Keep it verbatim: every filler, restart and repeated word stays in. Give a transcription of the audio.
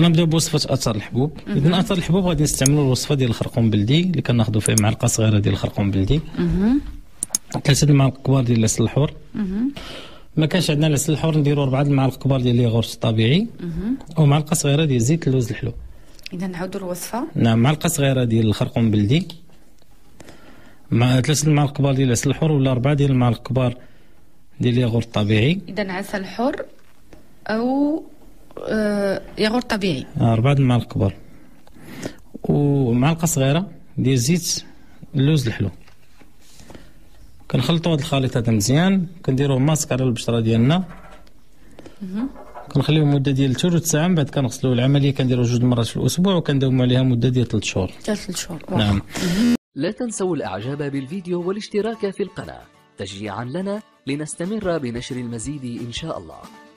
اذا نبداو بوصفه اثر الحبوب. اذا اثر الحبوب غادي نستعملوا الوصفه ديال الخرقوم بلدي اللي كناخذوا فيه معلقه صغيره ديال الخرقوم بلدي، ثلاثه المعالق كبار ديال العسل الحر. ما كانش عندنا العسل الحر نديروا اربعه المعالق كبار ديال الياغورت الطبيعي ومعلقه صغيره ديال زيت اللوز الحلو. اذا نعاودوا الوصفه. نعم، معلقه صغيره ديال الخرقوم بلدي مع ثلاثه المعالق كبار ديال العسل الحر ولا اربعه ديال المعالق كبار ديال الياغورت الطبيعي. اذا عسل حر او آه ياغورت طبيعي، اربعه المعالق كبار ومعلقه صغيره ديال زيت اللوز الحلو. كنخلطوا هذا الخليط هذا مزيان، كنديروه ماسك على البشره ديالنا، كنخليوه مده ديال ثلث ساعه، من بعد كنغسلوه. العمليه كنديروها جوج مرات في الاسبوع وكنداوموا عليها مده ديال ثلاث شهور. ثلاث شهور. نعم. لا تنسوا الاعجاب بالفيديو والاشتراك في القناه تشجيعا لنا لنستمر بنشر المزيد ان شاء الله.